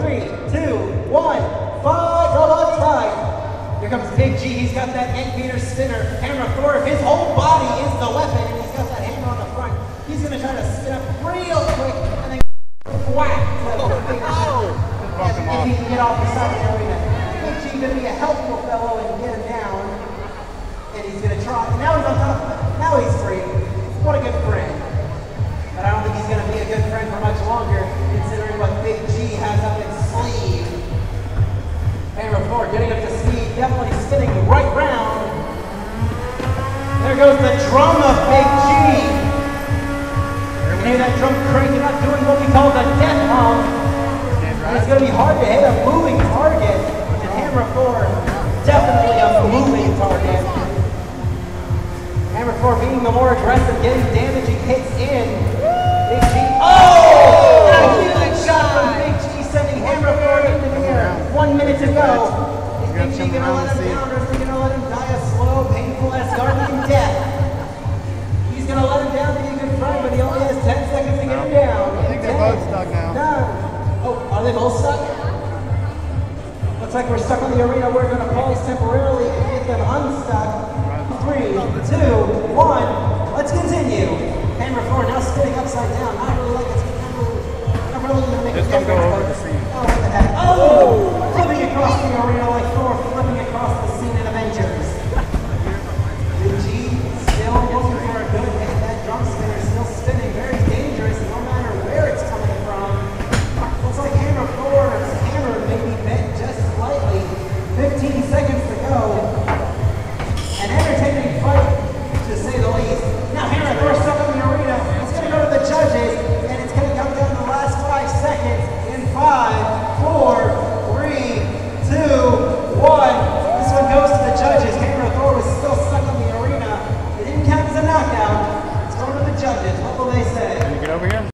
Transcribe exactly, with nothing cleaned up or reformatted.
three, two, one, five, robot five. Here comes Big G, he's got that end meter spinner, hammer thrower. His whole body is the weapon, and he's got that hammer on the front. He's gonna try to spin up real quick, and then whack. If he can get off the side of the arena. Big G gonna be a helpful fellow and get him down. And he's gonna try, and now he's on top of it. Now he's free. What a good friend. But I don't think he's gonna be a good friend for much longer, considering what Big G has up his sleeve. Hammer four getting up to speed, definitely spinning right round. There goes the drum of Big G. You can hear that drum cranking up, doing what we call the death hump. And it's gonna be hard to hit a moving target. And Hammer four, definitely a moving target. Hammer four being the more aggressive, getting damaging hits in. Big G. Oh! And a huge shot from Big G, sending Hammer four into the air. One minute to go. Is Big G gonna let him down, or is he gonna let him die a slow, painful, Asgardian death? He's gonna let him down to be a good friend, but he only has ten seconds to get him down. I think they're both stuck now. Oh, are they both stuck? Looks like we're stuck on the arena. We're going to pause temporarily and get them unstuck. Three, two, one. Let's continue. Hammer four now spinning upside down. I really like it. It's not really going to make a difference. Just don't go over the scene.